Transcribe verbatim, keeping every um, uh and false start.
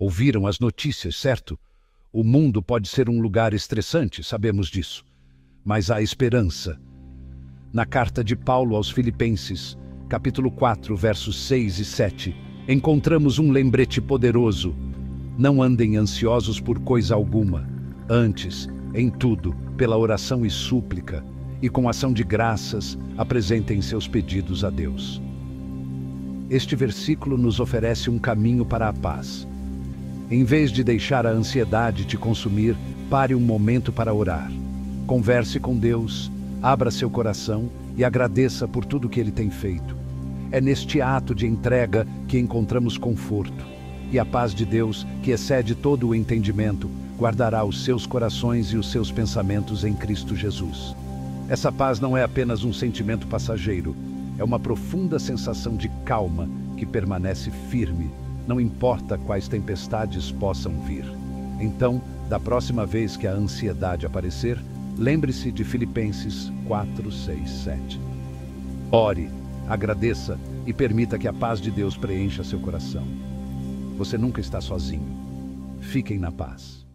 Ouviram as notícias, certo? O mundo pode ser um lugar estressante, sabemos disso. Mas há esperança. Na carta de Paulo aos Filipenses, capítulo quatro, versos seis e sete, encontramos um lembrete poderoso. Não andem ansiosos por coisa alguma. Antes, em tudo, pela oração e súplica, e com ação de graças, apresentem seus pedidos a Deus. Este versículo nos oferece um caminho para a paz. Em vez de deixar a ansiedade te consumir, pare um momento para orar. Converse com Deus, abra seu coração e agradeça por tudo que Ele tem feito. É neste ato de entrega que encontramos conforto. E a paz de Deus, que excede todo o entendimento, guardará os seus corações e os seus pensamentos em Cristo Jesus. Essa paz não é apenas um sentimento passageiro. É uma profunda sensação de calma que permanece firme, não importa quais tempestades possam vir. Então, da próxima vez que a ansiedade aparecer, lembre-se de Filipenses quatro, seis, sete. Ore, agradeça e permita que a paz de Deus preencha seu coração. Você nunca está sozinho. Fiquem na paz.